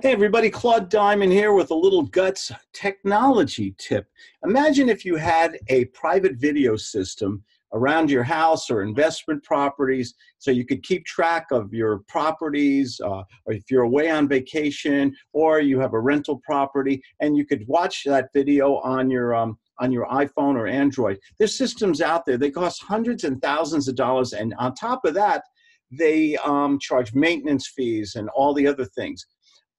Hey everybody, Claude Diamond here with a little guts technology tip. Imagine if you had a private video system around your house or investment properties so you could keep track of your properties, or if you're away on vacation or you have a rental property, and you could watch that video on your iPhone or Android. There's systems out there. They cost hundreds and thousands of dollars, and on top of that, they charge maintenance fees and all the other things.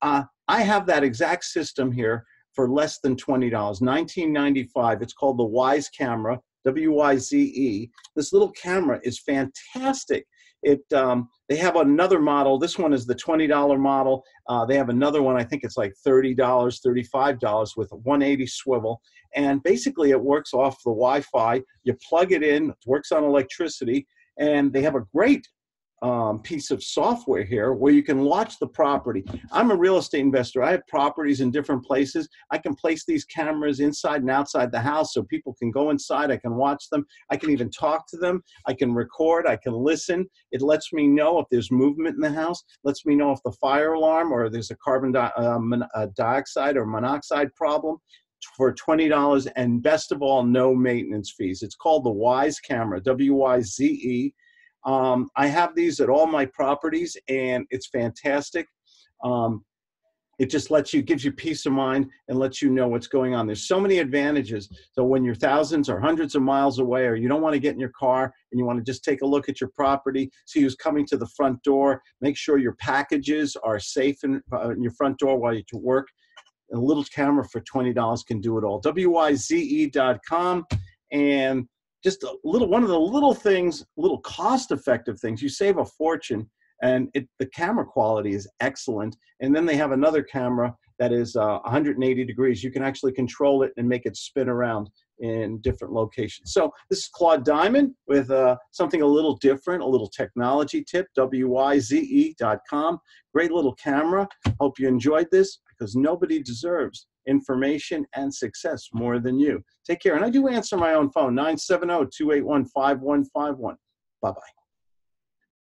I have that exact system here for less than $20, $19.95. It's called the Wyze camera, W-Y-Z-E. This little camera is fantastic. They have another model. This one is the $20 model. They have another one, I think it's like $30, $35 with a 180 swivel. And basically it works off the Wi-Fi. You plug it in, it works on electricity, and they have a great piece of software here where you can watch the property. I'm a real estate investor. I have properties in different places. I can place these cameras inside and outside the house so people can go inside. I can watch them. I can even talk to them. I can record. I can listen. It lets me know if there's movement in the house. Lets me know if the fire alarm or there's a carbon dioxide or monoxide problem. For $20, and best of all, no maintenance fees. It's called the Wyze camera, W-Y-Z-E. I have these at all my properties, and it's fantastic. It just gives you peace of mind and lets you know what's going on. There's so many advantages. So when you're thousands or hundreds of miles away, or you don't want to get in your car and you want to just take a look at your property, see who's coming to the front door, make sure your packages are safe in your front door while you're to work. And a little camera for $20 can do it all. Wyze.com. And just one of the little things, little cost-effective things. You save a fortune, and the camera quality is excellent. And then they have another camera that is 180 degrees. You can actually control it and make it spin around in different locations. So this is Claude Diamond with something a little different, a little technology tip, wyze.com. Great little camera. Hope you enjoyed this, because nobody deserves information and success more than you. Take care. And I do answer my own phone, 970-281-5151. Bye-bye.